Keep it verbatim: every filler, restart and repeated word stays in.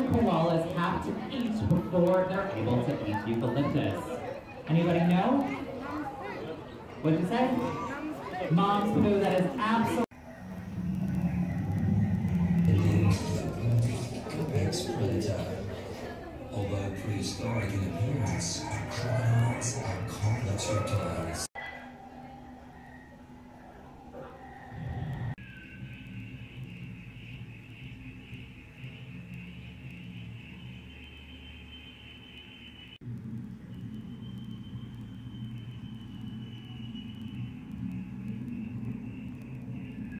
Asian koalas have to eat before they're able to eat eucalyptus? Anybody know? What did you say? Mom's food, that is absolutely. Prehistoric in appearance,